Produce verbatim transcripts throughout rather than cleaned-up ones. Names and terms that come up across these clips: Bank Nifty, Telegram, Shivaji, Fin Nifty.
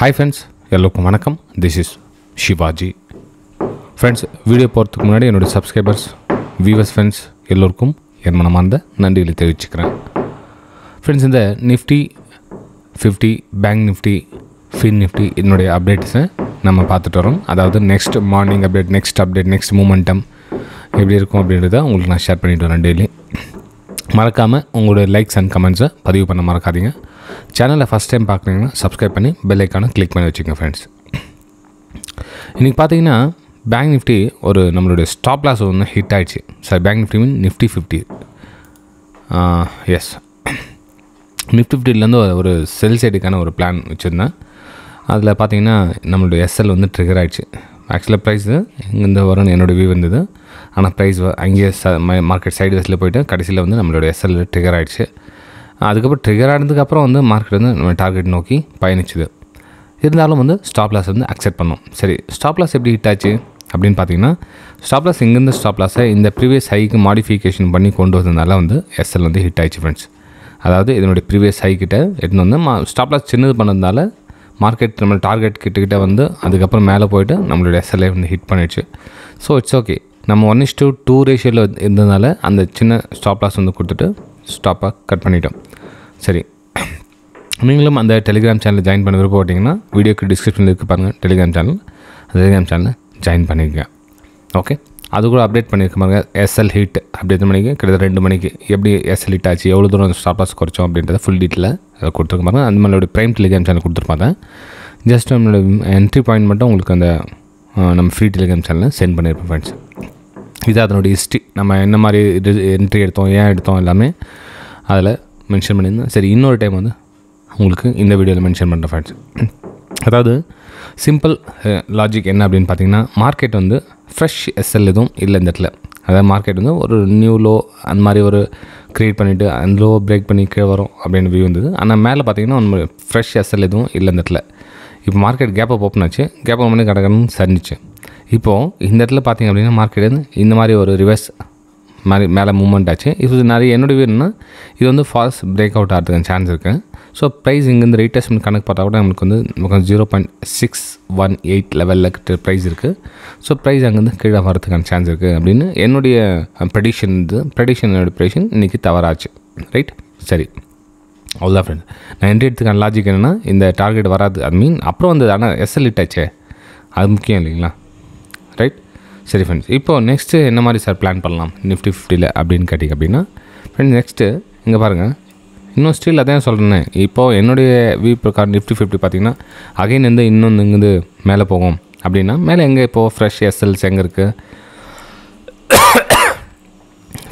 Hi friends, எல்லாருக்கும் வணக்கம். This is Shivaji. Friends, video பார்த்துக்கு முன்னாடி என்னோட subscribers, viewers friends எல்லாருக்கும் என் மனமார்ந்த நன்றிகளை தெரிவிச்சுக்கிறேன். Friends, இந்த Nifty fifty, Bank Nifty, Fin Nifty என்னோட அப்டேட்ஸ் நம்ம பார்த்துட்டு வரோம். அதாவது next morning update, next update, next momentum எப்படி இருக்கும் அப்படின்றத உங்களுக்கு நான் ஷேர் பண்ணிட்டு வரேன் டெய்லி. மறக்காம உங்களோட லைக்ஸ் அண்ட் கமெண்ட்ஸை பதிவு பண்ண மறக்காதீங்க. சேனலை ஃபஸ்ட் டைம் பார்க்குறீங்கன்னா சப்ஸ்கிரைப் பண்ணி பெல் ஐக்கானை கிளிக் பண்ணி வச்சுக்கோங்க ஃப்ரெண்ட்ஸ். இன்றைக்கி பார்த்தீங்கன்னா பேங்க் நிஃப்டி ஒரு நம்மளுடைய ஸ்டாப் லாஸ் ஒன்று ஹிட் ஆகிடுச்சு. Sir bank Nifty mean Nifty fifty is Nifty ஃபிஃப்டிலேருந்து ஒரு செல் சைடுக்கான ஒரு பிளான் வச்சுருந்தேன். அதில் பார்த்தீங்கன்னா நம்மளுடைய எஸ்எல் வந்து ட்ரிகர் ஆகிடுச்சு. ஆக்சுவலாக ப்ரைஸ் இங்கேருந்து வரணும் என்னோடய வியூ வந்தது. ஆனால் ப்ரைஸ் அங்கேயே ச மார்க்கெட் சைடு வயசில் போய்ட்டு கடைசியில் வந்து நம்மளோட எஸ்எல் ட்ரிகர் ஆகிடுச்சு. அதுக்கப்புறம் ட்ரிகர் ஆனதுக்கப்புறம் வந்து மார்க்கெட் வந்து நம்ம டார்கெட் நோக்கி பயணிச்சுது. இருந்தாலும் வந்து ஸ்டாப் லாஸ் வந்து அக்செப்ட் பண்ணோம். சரி, ஸ்டாப் லாஸ் எப்படி ஹிட் ஆச்சு அப்படின்னு பார்த்தீங்கன்னா ஸ்டாப் லாஸ் இங்கேருந்து ஸ்டாப் லாஸை இந்த ப்ரீவியஸ் ஹைக்கு மாடிஃபிகேஷன் பண்ணி கொண்டு வந்ததுனால வந்து எஸ்எல் வந்து ஹிட் ஆகிடுச்சு ஃப்ரெண்ட்ஸ். அதாவது இதனுடைய ப்ரீவியஸ் ஹைக்கிட்ட எடுத்துகிட்டு வந்து மா ஸ்டாப் லாஸ் சின்னது பண்ணதுனால மார்க்கெட் நம்ம டார்கெட் கிட்டக்கிட்ட வந்து அதுக்கப்புறம் மேலே போய்ட்டு நம்மளுடைய எஸ்எல்ஐ வந்து ஹிட் பண்ணிடுச்சு. So it's okay. நம்ம ஒன் இஸ் டூ டூ ரேஷியோவில் இருந்ததுனால அந்த சின்ன ஸ்டாப் லாஸ் வந்து கொடுத்துட்டு ஸ்டாப்பாக கட் பண்ணிட்டோம். சரி, நீங்களும் அந்த டெலிகிராம் சேனலில் ஜாயின் பண்ண விருப்பம் போட்டிங்கன்னா வீடியோக்கு டிஸ்கிரிப்ஷனில் இருக்குது பாருங்கள் டெலிகிராம் சேனல். அந்த டெலிகிராம் சேனலில் ஜாயின் பண்ணிக்கங்க. ஓகே, அது கூட அப்டேட் பண்ணியிருக்க பாருங்க எஸ்எல் ஹிட் அப்டேட் மணிக்கு கிட்டத்தட்ட ரெண்டு மணிக்கு எப்படி எஸ்எல் ஹிட் ஆச்சு, எவ்வளோ தூரம் ஸ்டாப் லாஸ் குறைச்சோம் அப்படின்றத ஃபுல் டீட்டெயிலில் அதை கொடுத்துருக்க பாருங்கள். அந்த நம்மளோட ப்ரைம் டெலிகிராம் சேனல் கொடுத்துருப்பாங்க. ஜஸ்ட் நம்மளோட என்ட்ரி பாயிண்ட் மட்டும் உங்களுக்கு அந்த நம்ம ஃப்ரீ டெலிகிராம் சேனலில் சென்ட் பண்ணியிருப்போம் ஃப்ரெண்ட்ஸ். இது அதனுடைய ஹிஸ்ட்ரி நம்ம என்ன மாதிரி என்ட்ரி எடுத்தோம், ஏன் எடுத்தோம் எல்லாமே அதில் மென்ஷன் பண்ணியிருந்தேன். சரி, இன்னொரு டைம் வந்து உங்களுக்கு இந்த வீடியோவில் மென்ஷன் பண்ணுறேன் ஃப்ரெண்ட்ஸ். அதாவது சிம்பிள் லாஜிக் என்ன அப்படின்னு பார்த்தீங்கன்னா மார்க்கெட் வந்து ஃப்ரெஷ் எஸ்எல் எதுவும் இல்லை இந்த இடத்துல. அதாவது மார்க்கெட் வந்து ஒரு நியூ லோ அந்த மாதிரி ஒரு க்ரியேட் பண்ணிவிட்டு அந்த லோ பிரேக் பண்ணி கீழே வரும் அப்படின்னு வியூ வந்தது. ஆனால் மேலே பார்த்தீங்கன்னா ஒன்று ஃப்ரெஷ் எஸ்எல் எதுவும் இல்லை இந்த இடத்துல. இப்போ மார்க்கெட் கேப்பை ஓப்பன் ஆச்சு, கேப் ஓப்பன் பண்ணி கடக்கணும்னு சரிஞ்சிச்சு. இப்போது இந்த இடத்துல பார்த்திங்க அப்படின்னா மார்க்கெட் வந்து இந்த மாதிரி ஒரு ரிவர்ஸ் மாதிரி மேலே மூவ்மெண்ட் ஆச்சு. இப்போ நிறைய என்னுடைய வேணும்னா இது வந்து ஃபால்ஸ் பிரேக் அவுட் ஆகிறதுக்கு சான்ஸ் இருக்குது. ஸோ ப்ரைஸ் இங்கேருந்து ரீட்டெஸ்ட்மெண்ட் கணக்கு பார்த்தா கூட நம்மளுக்கு வந்து நமக்கு zero point six one eight லெவலில் ப்ரைஸ் இருக்குது. ஸோ ப்ரைஸ் அங்கேருந்து கீழே வரதுக்கான சான்ஸ் இருக்குது அப்படின்னு என்னுடைய ப்ரெடிக்ஷன் இது ப்ரெடிக்ஷன் என்னோடய ப்ரெடிக்ஷன் இன்றைக்கி தவறாச்சு. ரைட், சரி, அவ்வளோதான் ஃப்ரெண்ட்ஸ். நான் என்ட்ரி எடுத்துக்கான லாஜிக் என்னென்னா இந்த டார்கெட் வராது அது மீன் அப்புறம் வந்து ஆனால் எஸ்எல் இட்டாச்சே அது முக்கியம் இல்லைங்களா? ரைட், சரி ஃப்ரெண்ட்ஸ். இப்போது நெக்ஸ்ட்டு என்ன மாதிரி சார் பிளான் பண்ணலாம் நிஃப்டி ஃபிஃப்டியில் அப்படின்னு கேட்டிங்க அப்படின்னா ஃப்ரெண்ட்ஸ் நெக்ஸ்ட்டு இங்கே பாருங்கள் இன்னும் ஸ்டில் அதான் சொல்கிறேன். இப்போது என்னுடைய வியூ பிரகாரம் நிஃப்டி ஃபிஃப்டி பார்த்திங்கன்னா அகைன் வந்து இன்னொன்று இங்கேருந்து மேலே போகும் அப்படின்னா மேலே எங்கே இப்போது ஃப்ரெஷ் எஸ்எல்ஸ் எங்கே இருக்குது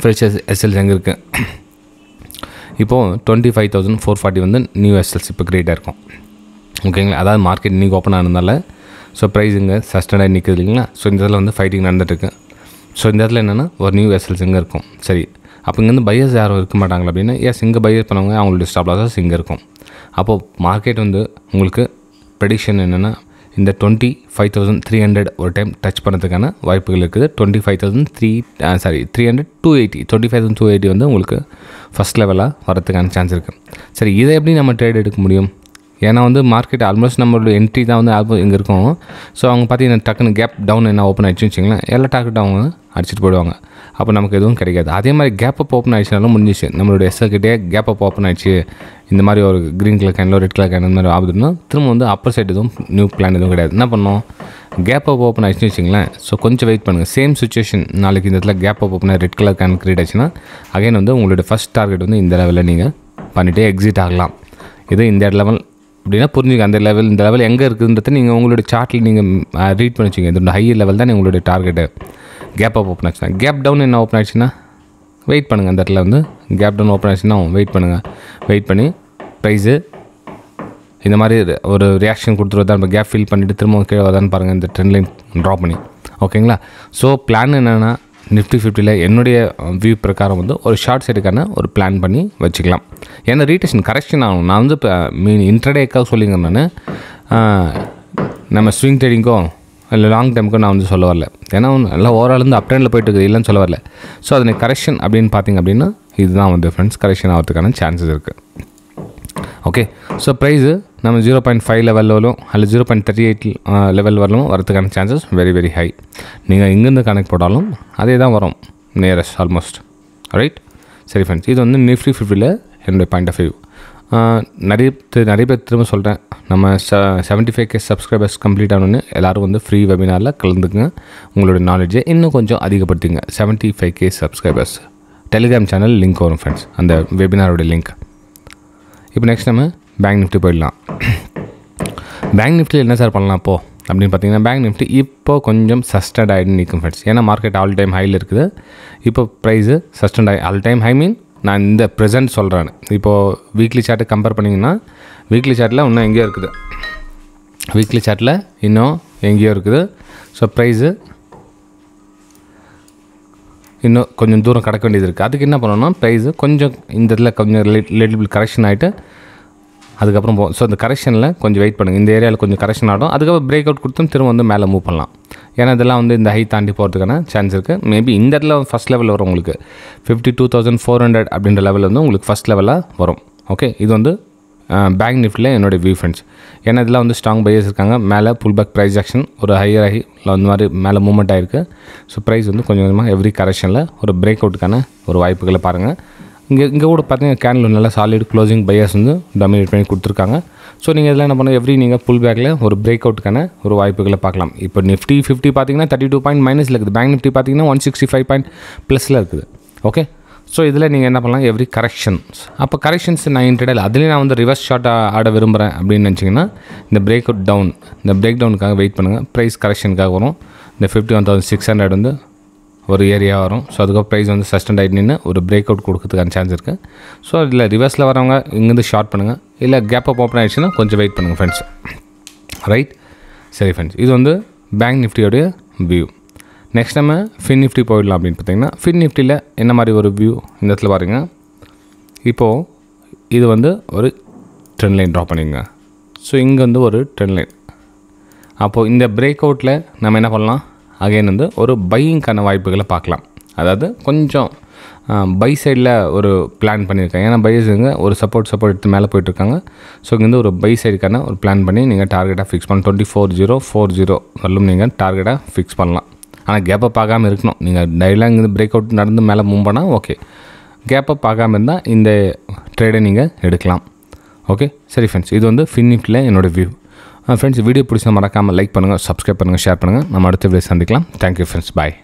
ஃப்ரெஷ் எஸ் எஸ்எல்ஸ் எங்கே இருக்குது இப்போது twenty five thousand four forty வந்து நியூ எஸ்எல்ஸ் இப்போ கிரியேட்டாக இருக்கும். ஓகேங்களா? அதாவது மார்க்கெட் இன்றைக்கி ஓப்பன் ஆனதுனால ஸோ ப்ரைஸ் இங்கே சஸ்டனாக நிற்குது இல்லைங்களா? ஸோ இந்த இடத்துல வந்து ஃபைட்டிங் நடந்துகிட்ருக்கு. ஸோ இந்த இடத்துல என்னென்னா ஒரு நியூ எஸ்எல்ஸ் எங்கே இருக்கும். சரி, அப்போ இங்கேருந்து பையர்ஸ் யாரும் இருக்க மாட்டாங்களா அப்படின்னா எஸ் இங்கே பையர்ஸ் பண்ணவங்க அவங்களுடைய ஸ்டாப் லாஸஸ் இங்கே இருக்கும். அப்போது மார்க்கெட் வந்து உங்களுக்கு ப்ரெடிக்ஷன் என்னென்னா இந்த twenty five thousand three hundred ஒரு டைம் டச் பண்ணுறதுக்கான வாய்ப்புகள் இருக்குது. Twenty five thousand three sorry three hundred two eighty twenty five thousand two eighty வந்து உங்களுக்கு ஃபஸ்ட் லெவலாக வரதுக்கான சான்ஸ் இருக்குது. சரி, இதை எப்படி நம்ம ட்ரேட் எடுக்க முடியும்? ஏன்னா வந்து மார்க்கெட் ஆல்மோஸ்ட் நம்மளோட என்ட்ரி தான் வந்து ஆல்போ இங்கே இருக்கும். ஸோ அவங்க பார்த்தீங்கன்னா டக்குன்னு கேப் டவுன் என்ன ஓப்பன் ஆகிடுச்சுன்னு வச்சிங்களேன் எல்லா டார்கெட் அவங்க அடிச்சுட்டு போயிடுவாங்க. அப்போ நமக்கு எதுவும் கிடைக்காது. அதே மாதிரி கேப் அப் ஓப்பன் ஆகிடுச்சுனாலும் முடிஞ்சிச்சு. நம்மளுடைய எஸ்எல்கிட்டே கேப் அப் ஓப்பன் ஆகிடுச்சு இந்த மாதிரி ஒரு க்ரீன் கலர் கேனில் ரெட் கலர் கேன் இந்த மாதிரி ஆகுதுன்னா திரும்ப வந்து அப்பர் சைடு எதுவும் நியூ பிளான் எதுவும் கிடையாது. என்ன பண்ணோம்? கேப் அப் ஓப்பன் ஆகிடுச்சுன்னு வச்சிங்களேன். ஸோ கொஞ்சம் வெயிட் பண்ணுங்கள். சேம் சுச்சுவேஷன் நாளைக்கு இந்த இடத்துல கேப் அப் ஓப்பனாக ரெட் கலர் கேன் கிரியேட் ஆச்சுன்னா அகைன் வந்து உங்களுடைய ஃபஸ்ட் டார்கெட் வந்து இந்த லெவலில் நீங்கள் பண்ணிவிட்டு எக்ஸிட் ஆகலாம். இது இந்த லெவல் அப்படின்னா புரிஞ்சுக்க அந்த லெவல் இந்த லெவல் எங்கே இருக்குதுன்றத நீங்கள் உங்களோட சார்ட்டில் நீங்கள் ரீட் பண்ணி வச்சுக்கோங்க. இதோட ஹையர் லெவல் தான் உங்களுடைய டார்கெட்டு. கேப் அப் ஓப்பன் ஆச்சுன்னா கேப் டவுன் என்ன ஓப்பன் ஆகிடுச்சுன்னா வெயிட் பண்ணுங்கள். அந்த இடத்துல வந்து கேப் டவுன் ஓப்பன் ஆகிடுச்சுன்னா வெயிட் பண்ணுங்கள். வெயிட் பண்ணி ப்ரைஸு இந்த மாதிரி ஒரு ரியாக்ஷன் கொடுத்துருவதா நம்ம கேப் ஃபில் பண்ணிவிட்டு திரும்ப கீழே வரதான்னு பாருங்கள் இந்த ட்ரெண்ட் லைன் ட்ரா பண்ணி. ஓகேங்களா? ஸோ பிளான் என்னென்னா நிஃப்டி ஃபிஃப்டியில் என்னுடைய வியூ பிரகாரம் வந்து ஒரு ஷார்ட் சைடுக்கான ஒரு பிளான் பண்ணி வச்சுக்கலாம். ஏன்னா ரீட்டேஷன் கரெக்ஷன் ஆகும். நான் வந்து இப்போ மீன் இன்ட்ரடேக்காக சொல்லிங்க நான் நம்ம ஸ்விங் ட்ரேடிங்கோ இல்லை லாங் டைமுக்கும் நான் வந்து சொல்ல வரல. ஏன்னா எல்லாம் ஓவரால் இருந்து அப் ட்ரெண்டில் போய்ட்டு இருக்குது இல்லைன்னு சொல்ல வரல. ஸோ அதனை கரெக்ஷன் அப்படின்னு பார்த்திங்க அப்படின்னா இதுதான் வந்து ஃப்ரெண்ட்ஸ் கரெக்ஷன் ஆகிறதுக்கான சான்சஸ் இருக்குது. Okay, so price namm zero point five level lo alla zero point three eight level varalum varadukana chances very very high. Neenga inga irundhu connect podalum adhe dhaan varum nearest almost. All right, seri friends, idu vandu nifty fifty la ennoda point of view. நிறைய நிறைய பேர் திரும்ப சொல்கிறேன், நம்ம seventy five K subscribers complete ஆனோன்னு எல்லோரும் வந்து free வெபினாரில் கலந்துக்குங்க, உங்களோட நாலேஜை இன்னும் கொஞ்சம் அதிகப்படுத்திங்க. Seventy five K subscribers Telegram channel link வரும் ஃப்ரெண்ட்ஸ், அந்த வெபினாரோட லிங்க். இப்போ நெக்ஸ்ட் நம்ம பேங்க் நிஃப்டி போயிடலாம். பேங்க் நிஃப்டியில் என்ன சார் பண்ணலாம் அப்போது அப்படின்னு பார்த்தீங்கன்னா, பேங்க் நிஃப்டி இப்போ கொஞ்சம் சஸ்டன்ட் ஆகிட்டு நிற்கும் ஃப்ரெண்ட்ஸ். ஏன்னா மார்க்கெட் ஆல் டைம் ஹையில் இருக்குது, இப்போ ப்ரைஸு சஸ்டன்ட் ஆகி ஆல் டைம் ஹை மீன் நான் இந்த ப்ரெசென்ட் சொல்கிறேன். இப்போது வீக்லி சார்ட்டை கம்பேர் பண்ணிங்கன்னா வீக்லி சார்ட்டில் இன்னும் எங்கேயோ இருக்குது, வீக்லி சார்ட்டில் இன்னும் எங்கேயோ இருக்குது. ஸோ ப்ரைஸு இன்னும் கொஞ்சம் தூரம் கிடக்க வேண்டியது இருக்குது. அதுக்கு என்ன பண்ணணும்னா ப்ரைஸு கொஞ்சம் இந்த இடத்துல கொஞ்சம் லிட்டில் கரெக்ஷன் ஆகிட்டு அதுக்கப்புறம் போகும். ஸோ அந்த கரெக்ஷனில் கொஞ்சம் வெயிட் பண்ணுங்கள், இந்த ஏரியாவில் கொஞ்சம் கரெக்ஷன் ஆகும், அதுக்கப்புறம் பிரேக் அவுட் கொடுத்தும் திரும்ப வந்து மேலே மூவ் பண்ணலாம். ஏன்னா இதெல்லாம் வந்து இந்த ஹை தாண்டி போகிறதுக்கான சான்ஸ் இருக்குது. மேபி இந்த இடத்துல ஃபஸ்ட் லெவல் வரும் உங்களுக்கு fifty two thousand four hundred அப்படின்ற லெவலில் வந்து உங்களுக்கு ஃபஸ்ட் லெவலாக வரும். ஓகே, இது வந்து பேங்க் நிஃப்டியில் என்னுடைய வியூ ஃப்ரெண்ட்ஸ். ஏன்னா இதெல்லாம் வந்து ஸ்ட்ராங் பையர்ஸ் இருக்காங்க, மேலே புல் பேக் ப்ரைஸ் ஆக்ஷன் ஒரு ஹையர் ஆகி அந்த மாதிரி மேலே மூவ்மெண்ட் ஆகிருக்கு. ஸோ ப்ரைஸ் வந்து கொஞ்சம் கொஞ்சமாக எவ்ரி கரெக்ஷனில் ஒரு பிரேக் அவுட்டுக்கான ஒரு வாய்ப்புகளை பாருங்கள். இங்கே இங்கே கூட பார்த்தீங்கன்னா கேண்டில் நல்லா சாலிட் க்ளோசிங் பையர்ஸ் வந்து டொமினேட் பண்ணி கொடுத்துருக்காங்க. ஸோ நீங்கள் இதெல்லாம் என்ன பண்ணணும், எவ்ரி நீங்கள் புல் பேக்கில் ஒரு பிரேக் அவுட்டுக்கான ஒரு வாய்ப்புகளை பார்க்கலாம். இப்போ நிஃப்டி ஃபிஃப்டி பார்த்தீங்கன்னா தேர்ட்டி டூ பாயிண்ட் மைனஸில் இருக்குது, பேங்க் நிஃப்டி பார்த்தீங்கன்னா ஒன் சிக்ஸ்டி ஃபைவ் பாயிண்ட் ப்ளஸில் இருக்குது. ஓகே, ஸோ இதில் நீங்கள் என்ன பண்ணலாம், எவ்ரி கரெக்ஷன்ஸ் அப்போ கரெக்ஷன்ஸ் நான் இன்ட்ரடில் அதுலேயும் நான் வந்து ரிவர்ஸ் ஷார்ட் ஆட விரும்புகிறேன் அப்படின்னு நினச்சிங்கன்னா இந்த பிரேக் அவுட் டவுன் இந்த பிரேக் டவுனுக்காக வெயிட் பண்ணுங்கள். ப்ரைஸ் கரெக்ஷனுக்காக வரும், இந்த fifty one thousand six hundred வந்து ஒரு ஏரியா வரும். ஸோ அதுக்கப்புறம் ப்ரைஸ் வந்து சஸ்டெண்ட் ஆகிட்டு நின்று ஒரு பிரேக் அவுட் கொடுக்கறதுக்கான சான்ஸ் இருக்குது. ஸோ இதில் ரிவர்ஸில் வரவங்க இங்கேருந்து ஷார்ட் பண்ணுங்கள், இல்லை கேப் அப் ஓப்பன் ஆகிடுச்சுன்னா கொஞ்சம் வெயிட் பண்ணுங்கள் ஃப்ரெண்ட்ஸ். ரைட், சரி ஃப்ரெண்ட்ஸ், இது வந்து பேங்க் நிஃப்டியோடைய வியூ. நெக்ஸ்ட் நம்ம ஃபின் நிஃப்டி போயிடலாம் அப்படின்னு பார்த்தீங்கன்னா, ஃபின் நிஃப்டியில் என்ன மாதிரி ஒரு வியூ இந்த இடத்துல பாருங்க. இப்போது இது வந்து ஒரு ட்ரெண்ட் லைன் ட்ரா பண்ணிங்க. ஸோ இங்கே வந்து ஒரு ட்ரெண்ட் லைன், அப்போது இந்த பிரேக் அவுட்டில் நம்ம என்ன பண்ணலாம், அகைன் வந்து ஒரு பையிங்க்கான வாய்ப்புகளை பார்க்கலாம். அதாவது கொஞ்சம் பை சைடில் ஒரு பிளான் பண்ணியிருக்காங்க, ஏன்னா பையஸுங்க ஒரு சப்போர்ட் சப்போர்ட் எடுத்து மேலே போயிட்டுருக்காங்க. ஸோ இங்கே வந்து ஒரு பை சைடுக்கான ஒரு பிளான் பண்ணி நீங்கள் டார்கெட்டாக ஃபிக்ஸ் பண்ணலாம். Twenty four zero four zero வரலும் நீங்கள் டார்கெட்டாக ஃபிக்ஸ் பண்ணலாம், ஆனால் கேப் அப் ஆகாமல் இருக்கணும். நீங்கள் டைரெக்டாக இங்கேருந்து பிரேக் அவுட் நடந்து மேலே மூவ் பண்ணால் ஓகே, கேப் அப் ஆகாமல் இருந்தால் இந்த ட்ரேடை நீங்கள் எடுக்கலாம். ஓகே, சரி ஃப்ரெண்ட்ஸ், இது வந்து ஃபின் நிஃப்டியில் என்னோடய வியூ. ஃப்ரெண்ட்ஸ், வீடியோ பிடிச்சா மறக்காமல் லைக் பண்ணுங்கள், சப்ஸ்கிரைப் பண்ணுங்கள், ஷேர் பண்ணுங்கள். நம்ம அடுத்த வீடியோ சந்திக்கலாம். தேங்க்யூ ஃப்ரெண்ட்ஸ், பாய்.